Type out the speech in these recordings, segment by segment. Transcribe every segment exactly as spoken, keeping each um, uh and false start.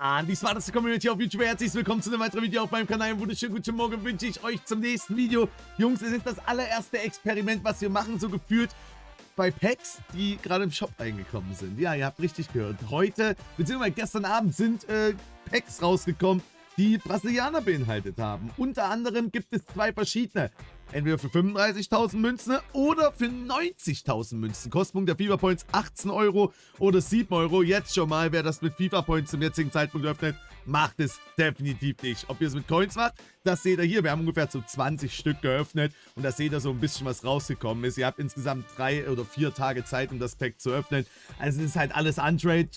an. Dies war das die Community auf YouTube. Herzlich willkommen zu einem weiteren Video auf meinem Kanal. Einen wunderschönen guten Morgen wünsche ich euch zum nächsten Video. Jungs, es ist das allererste Experiment, was wir machen, so gefühlt bei Packs, die gerade im Shop eingekommen sind. Ja, ihr habt richtig gehört. Heute, beziehungsweise gestern Abend sind äh, Packs rausgekommen, die Brasilianer beinhaltet haben. Unter anderem gibt es zwei verschiedene. Entweder für fünfunddreißigtausend Münzen oder für neunzigtausend Münzen. Kostenpunkt der FIFA Points achtzehn Euro oder sieben Euro. Jetzt schon mal, wer das mit FIFA Points zum jetzigen Zeitpunkt öffnet, macht es definitiv nicht. Ob ihr es mit Coins macht, das seht ihr hier. Wir haben ungefähr so zwanzig Stück geöffnet und da seht ihr so ein bisschen, was rausgekommen ist. Ihr habt insgesamt drei oder vier Tage Zeit, um das Pack zu öffnen. Also es ist halt alles Untrade.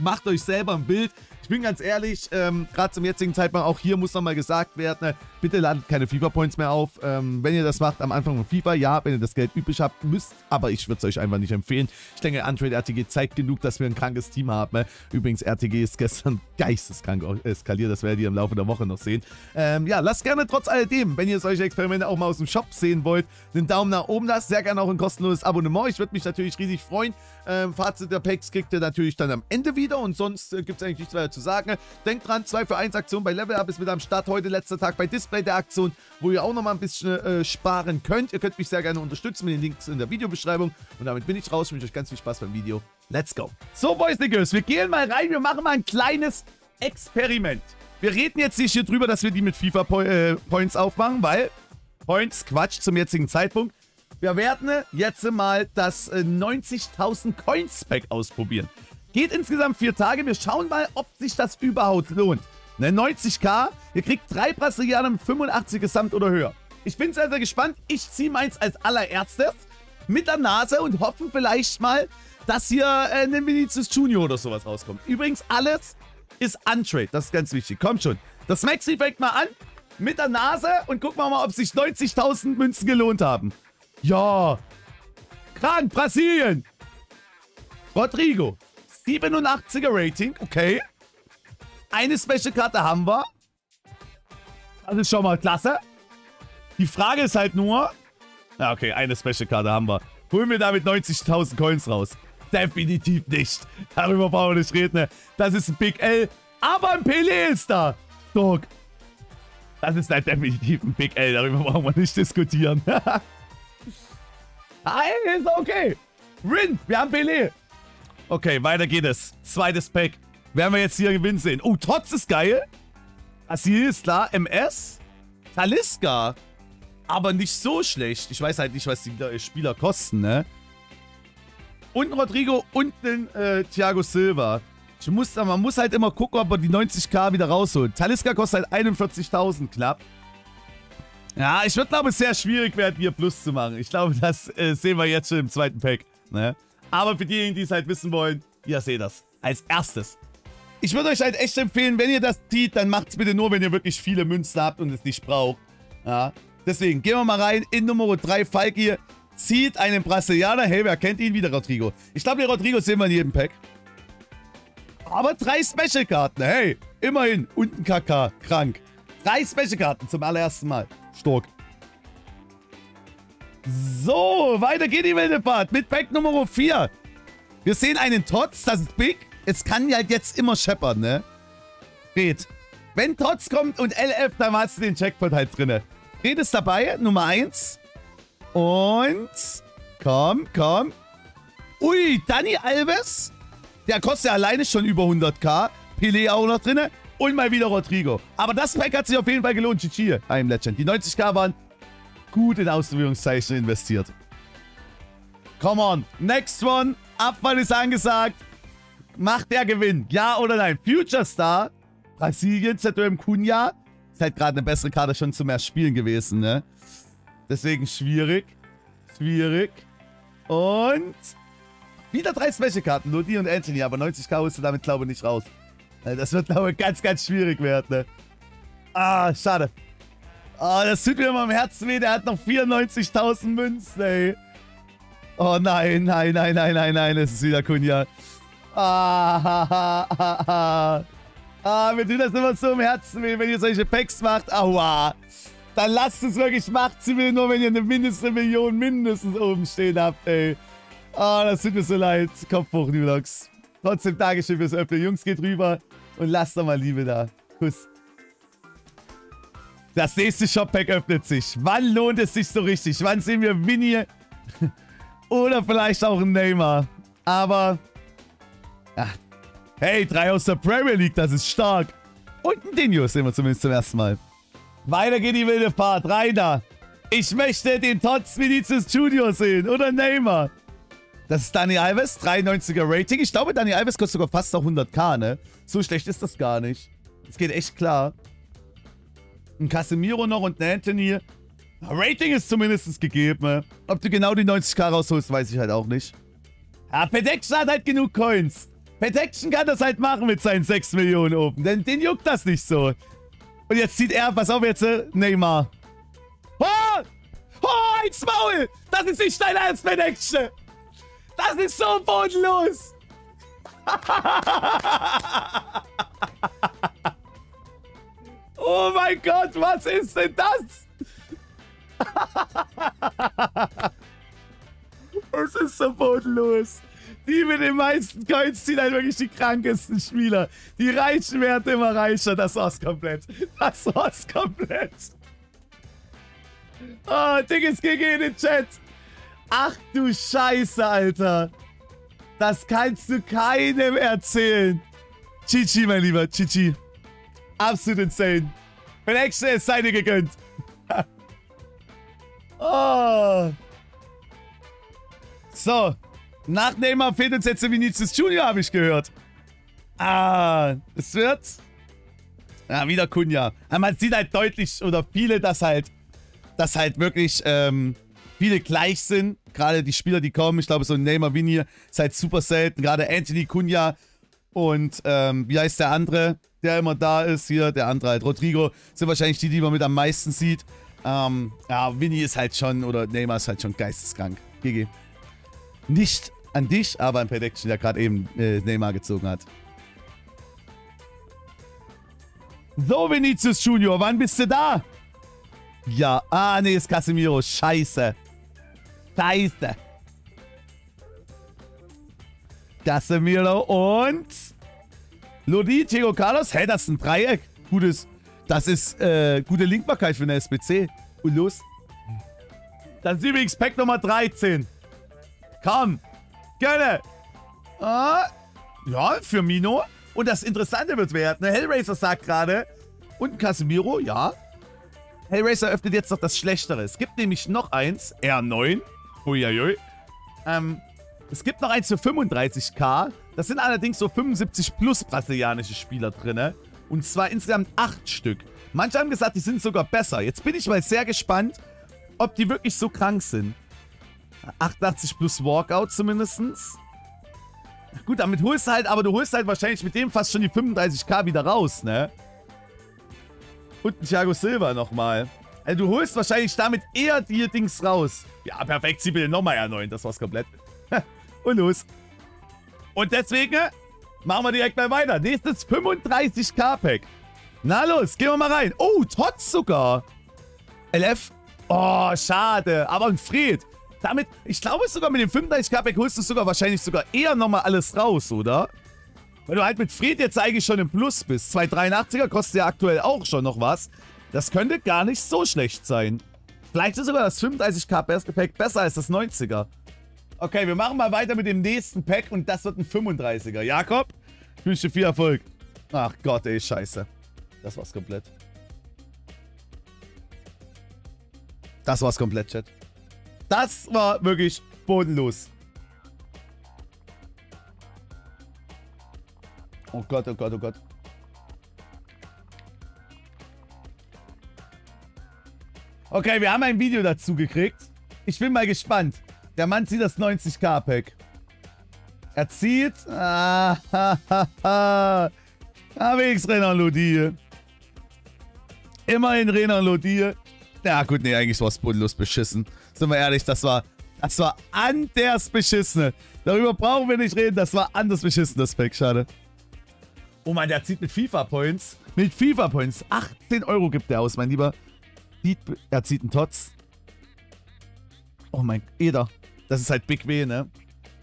Macht euch selber ein Bild. Ich bin ganz ehrlich, ähm, gerade zum jetzigen Zeitpunkt, auch hier muss nochmal gesagt werden, ne, bitte ladet keine FIFA-Points mehr auf. Ähm, wenn ihr das macht am Anfang von FIFA, ja, wenn ihr das Geld übrig habt, müsst, aber ich würde es euch einfach nicht empfehlen. Ich denke, Untrade R T G zeigt genug, dass wir ein krankes Team haben. Ne? Übrigens, R T G ist gestern geisteskrank eskaliert, das werdet ihr im Laufe der Woche noch sehen. Ähm, ja, lasst gerne trotz alledem, wenn ihr solche Experimente auch mal aus dem Shop sehen wollt, den Daumen nach oben lasst, sehr gerne auch ein kostenloses Abonnement. Ich würde mich natürlich riesig freuen. Ähm, Fazit der Packs kriegt ihr natürlich dann am Ende wieder und sonst äh, gibt es eigentlich nichts weiter zu sagen. Denkt dran, zwei für eins Aktion bei Level Up ist mit am Start. Heute letzter Tag bei Display der Aktion, wo ihr auch nochmal ein bisschen äh, sparen könnt. Ihr könnt mich sehr gerne unterstützen mit den Links in der Videobeschreibung. Und damit bin ich raus. Ich wünsche euch ganz viel Spaß beim Video. Let's go. So, Boys and Girls, wir gehen mal rein. Wir machen mal ein kleines Experiment. Wir reden jetzt nicht hier drüber, dass wir die mit FIFA po äh, Points aufmachen, weil Points Quatsch zum jetzigen Zeitpunkt. Wir werden jetzt mal das äh, neunzigtausend Coins Pack ausprobieren. Geht insgesamt vier Tage. Wir schauen mal, ob sich das überhaupt lohnt. Ne, neunzigtausend, ihr kriegt drei Brasilianer mit fünfundachtzig gesamt oder höher. Ich bin sehr, sehr gespannt. Ich ziehe meins als allererstes mit der Nase und hoffen vielleicht mal, dass hier äh, ein Vinicius Junior oder sowas rauskommt. Übrigens, alles ist Untrade. Das ist ganz wichtig. Kommt schon. Das Maxi fängt mal an mit der Nase und gucken wir mal, ob sich neunzigtausend Münzen gelohnt haben. Ja. Krank, Brasilien. Rodrigo. siebenundachtziger Rating, okay. Eine Special-Karte haben wir. Das ist schon mal klasse. Die Frage ist halt nur... Ja, okay, eine Special-Karte haben wir. Holen wir damit neunzigtausend Coins raus? Definitiv nicht. Darüber brauchen wir nicht reden. Ne? Das ist ein Big L. Aber ein Pelé ist da. Dog. Das ist halt definitiv ein Big L. Darüber brauchen wir nicht diskutieren. Nein, ist okay. Rind, wir haben Pelé. Okay, weiter geht es. Zweites Pack. Werden wir jetzt hier gewinnen sehen. Oh, Trotz ist geil. Asil ist da. M S. Taliska. Aber nicht so schlecht. Ich weiß halt nicht, was die Spieler kosten, ne? Und Rodrigo und den äh, Thiago Silva. Ich muss, man muss halt immer gucken, ob man die neunzigtausend wieder rausholt. Taliska kostet halt einundvierzigtausend knapp. Ja, ich würde glaube, es sehr schwierig werden, hier Plus zu machen. Ich glaube, das äh, sehen wir jetzt schon im zweiten Pack, ne? Aber für diejenigen, die es halt wissen wollen, ihr seht das. Als erstes. Ich würde euch halt echt empfehlen, wenn ihr das zieht, dann macht es bitte nur, wenn ihr wirklich viele Münzen habt und es nicht braucht. Ja. Deswegen, gehen wir mal rein in Nummer drei. Falk hier zieht einen Brasilianer. Hey, wer kennt ihn? Wieder Rodrigo. Ich glaube, den Rodrigo sehen wir in jedem Pack. Aber drei Special-Karten. Hey, immerhin. Und ein Kaka. Krank. Drei Special-Karten zum allerersten Mal. Stark. So, weiter geht die wilde Fahrt mit Pack Nummer vier. Wir sehen einen Tots, das ist big. Es kann ja halt jetzt immer scheppern, ne? Fred. Wenn Tots kommt und L F, dann hast du den Jackpot halt drin. Fred ist dabei, Nummer eins. Und... Komm, komm. Ui, Dani Alves. Der kostet ja alleine schon über hunderttausend. Pelé auch noch drin. Und mal wieder Rodrigo. Aber das Pack hat sich auf jeden Fall gelohnt. G G, I'm Legend. Die neunzigtausend waren... gut in Ausführungszeichen investiert. Come on. Next one. Abfall ist angesagt. Macht der Gewinn? Ja oder nein? Future Star. Brasilien, Z M Cunha. Ist halt gerade eine bessere Karte schon zu mehr Spielen gewesen, ne? Deswegen schwierig. Schwierig. Und... wieder drei Special-Karten. Nur die und Anthony. Aber neunzigtausend holst du damit, glaube ich, nicht raus. Das wird, glaube ich, ganz, ganz schwierig werden, ne? Ah, schade. Oh, das tut mir immer im Herzen weh. Der hat noch vierundneunzigtausend Münzen, ey. Oh nein, nein, nein, nein, nein, nein. Es ist wieder Cunha. Ah, ha, ha, ha, ha. Ah, mir tut das immer so im Herzen weh, wenn ihr solche Packs macht. Aua. Dann lasst es wirklich. Macht sie mir nur, wenn ihr eine mindestens Million mindestens oben stehen habt, ey. Ah, oh, das tut mir so leid. Kopf hoch, New Logs. Trotzdem Dankeschön fürs Öffnen. Jungs, geht rüber. Und lasst doch mal Liebe da. Kuss. Das nächste Shop-Pack öffnet sich. Wann lohnt es sich so richtig? Wann sehen wir Vinny oder vielleicht auch einen Neymar? Aber... Ach, hey, drei aus der Premier League, das ist stark. Und ein Dinho sehen wir zumindest zum ersten Mal. Weiter geht die wilde Fahrt. Rein da. Ich möchte den Tots Vinicius Junior sehen oder Neymar. Das ist Dani Alves, dreiundneunziger Rating. Ich glaube, Dani Alves kostet sogar fast noch hunderttausend, ne? So schlecht ist das gar nicht. Das geht echt klar. Ein Casemiro noch und ein Anthony. Rating ist zumindest gegeben, ne? Ob du genau die neunzigtausend rausholst, weiß ich halt auch nicht. Ja, Protection hat halt genug Coins. Protection kann das halt machen mit seinen sechs Millionen Open. Denn den juckt das nicht so. Und jetzt zieht er, pass auf jetzt, Neymar. Oh! Oh, ins Maul! Das ist nicht dein Ernst, Protection! Das ist so bodenlos! Oh mein Gott, was ist denn das? Es ist so bodenlos. Die mit den meisten Coins ziehen halt wirklich die krankesten Spieler. Die Reichen werden immer reicher. Das war's komplett. Das war's komplett. Oh, dickes G G in den Chat. Ach du Scheiße, Alter. Das kannst du keinem erzählen. G G, mein Lieber. G G. Absolut insane. Wenn Action ist seine gegönnt. Oh. So. Nach Neymar fehlt uns jetzt Vinicius Junior, habe ich gehört. Ah. Es wird... Ja, wieder Cunha. Aber man sieht halt deutlich, oder viele, dass halt... Dass halt wirklich... Ähm, viele gleich sind, gerade die Spieler, die kommen. Ich glaube, so ein Neymar Vinny ist halt super selten. Gerade Anthony, Cunha und ähm, wie heißt der andere, der immer da ist hier, der andere halt, Rodrigo, sind wahrscheinlich die, die man mit am meisten sieht. Ähm, ja, Vinny ist halt schon, oder Neymar ist halt schon geisteskrank. G G. Nicht an dich, aber an Prediction, der gerade eben äh, Neymar gezogen hat. So, Vinicius Junior, wann bist du da? Ja, ah, nee, ist Casemiro. Scheiße. Scheiße. Casemiro und... Lodi, Diego Carlos. Hä, das ist ein Dreieck. Gutes... Das ist, äh, gute Linkbarkeit für eine S B C. Und los. Dann sind wir übrigens Pack Nummer dreizehn. Komm. Gönne. Ah, ja, Firmino. Und das Interessante wird werden, ne? Hellraiser sagt gerade. Und Casemiro, ja. Hellraiser öffnet jetzt noch das Schlechtere. Es gibt nämlich noch eins. R neun. Huiuiui. Ähm, es gibt noch eins für fünfunddreißigtausend. Das sind allerdings so fünfundsiebzig plus brasilianische Spieler drin. Und zwar insgesamt acht Stück. Manche haben gesagt, die sind sogar besser. Jetzt bin ich mal sehr gespannt, ob die wirklich so krank sind. achtundachtzig plus Walkout zumindest. Gut, damit holst du halt, aber du holst halt wahrscheinlich mit dem fast schon die fünfunddreißigtausend wieder raus, ne? Und ein Thiago Silva nochmal. Also du holst wahrscheinlich damit eher die Dings raus. Ja, perfekt. Sie bitte nochmal erneuern. Das war's komplett. Und los. Und deswegen machen wir direkt mal weiter. Nächstes fünfunddreißigtausend-Pack. Na los, gehen wir mal rein. Oh, Tots sogar. L F. Oh, schade. Aber ein Fred. Damit, ich glaube sogar mit dem fünfunddreißigtausend-Pack holst du sogar wahrscheinlich sogar eher nochmal alles raus, oder? Weil du halt mit Fred jetzt eigentlich schon im Plus bist. zwei Komma dreiundachtziger kostet ja aktuell auch schon noch was. Das könnte gar nicht so schlecht sein. Vielleicht ist sogar das fünfunddreißigtausend Pack besser als das neunziger. Okay, wir machen mal weiter mit dem nächsten Pack und das wird ein fünfunddreißiger. Jakob, ich wünsche dir viel Erfolg. Ach Gott, ey, scheiße. Das war's komplett. Das war's komplett, Chat. Das war wirklich bodenlos. Oh Gott, oh Gott, oh Gott. Okay, wir haben ein Video dazu gekriegt. Ich bin mal gespannt. Der Mann zieht das neunzigtausend-Pack. Er zieht... Ah, ha, ha, ha. Ah, wenigstens Renan Lodi. Immerhin Renan Lodi. Ja gut, nee, eigentlich war es bodenlos beschissen. Sind wir ehrlich, das war... Das war anders beschissene. Darüber brauchen wir nicht reden. Das war anders beschissen, das Pack. Schade. Oh Mann, der zieht mit FIFA-Points. Mit FIFA-Points. achtzehn Euro gibt der aus, mein Lieber. Er zieht einen Tots. Oh mein, Eder. Das ist halt Big W, ne?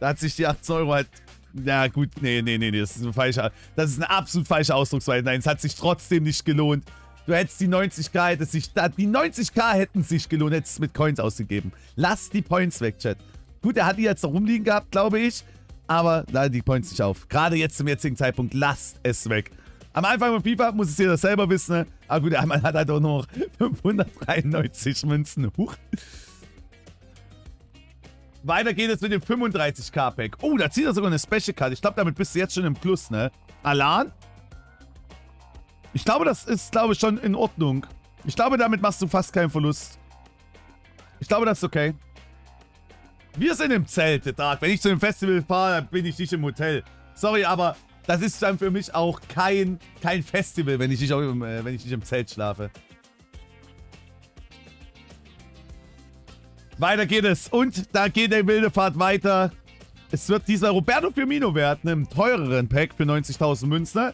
Da hat sich die achtzehn Euro halt Na ja, gut, nee, nee, nee, das ist ein falscher, das ist eine absolut falsche Ausdrucksweise. Nein, es hat sich trotzdem nicht gelohnt. Du hättest die neunzigtausend, hättest sich, die neunzigtausend hätten sich gelohnt, hättest es mit Coins ausgegeben. Lass die Points weg, Chat. Gut, er hat die jetzt noch rumliegen gehabt, glaube ich, aber lade die Points nicht auf. Gerade jetzt zum jetzigen Zeitpunkt, lasst es weg. Am Anfang von FIFA muss es jeder selber wissen, ne? Aber gut, der Mann hat halt auch noch fünfhundertdreiundneunzig Münzen. Huch. Weiter geht es mit dem fünfunddreißigtausend-Pack. Oh, da zieht er sogar eine Special-Card. Ich glaube, damit bist du jetzt schon im Plus, ne? Alan? Ich glaube, das ist, glaube ich, schon in Ordnung. Ich glaube, damit machst du fast keinen Verlust. Ich glaube, das ist okay. Wir sind im Zelt, der Tag. Wenn ich zu dem Festival fahre, dann bin ich nicht im Hotel. Sorry, aber das ist dann für mich auch kein, kein Festival, wenn ich, nicht auch im, äh, wenn ich nicht im Zelt schlafe. Weiter geht es. Und da geht der wilde Fahrt weiter. Es wird dieser Roberto Firmino wert, ne, einem teureren Pack für neunzigtausend Münzen.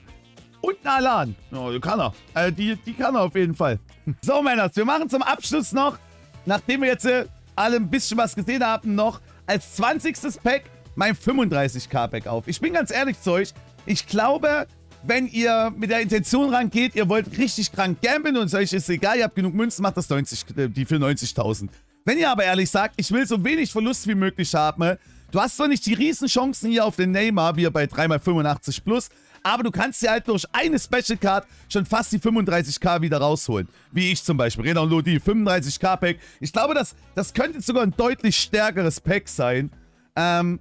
Und ein Alan. Oh, die kann er. Also die, die kann er auf jeden Fall. So, Männer, wir machen zum Abschluss noch, nachdem wir jetzt äh, alle ein bisschen was gesehen haben, noch als zwanzigsten Pack mein fünfunddreißigtausend-Pack auf. Ich bin ganz ehrlich zu euch. Ich glaube, wenn ihr mit der Intention rangeht, ihr wollt richtig krank gamblen und euch ist egal, ihr habt genug Münzen, macht das neunzig, die für neunzigtausend. Wenn ihr aber ehrlich sagt, ich will so wenig Verlust wie möglich haben, du hast zwar nicht die Riesenchancen hier auf den Neymar, wie er bei drei mal fünfundachtzig plus, aber du kannst dir halt durch eine Special Card schon fast die fünfunddreißigtausend wieder rausholen. Wie ich zum Beispiel. Renan Lodi, fünfunddreißigtausend Pack. Ich glaube, das, das könnte sogar ein deutlich stärkeres Pack sein. Ähm,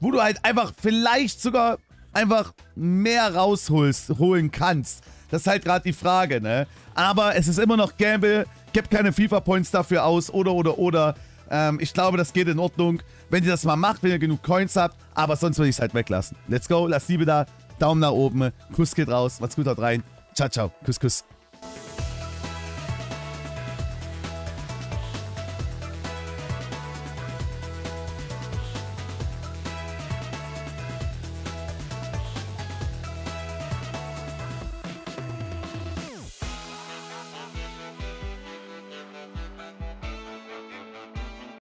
wo du halt einfach vielleicht sogar einfach mehr rausholst, holen kannst. Das ist halt gerade die Frage, ne? Aber es ist immer noch Gamble. Gebt keine FIFA-Points dafür aus. Oder, oder, oder. Ähm, ich glaube, das geht in Ordnung. Wenn ihr das mal macht, wenn ihr genug Coins habt. Aber sonst würde ich es halt weglassen. Let's go. Lasst Liebe da. Daumen nach oben, Kuss geht raus, macht's gut, haut rein, ciao, ciao, Kuss, Kuss.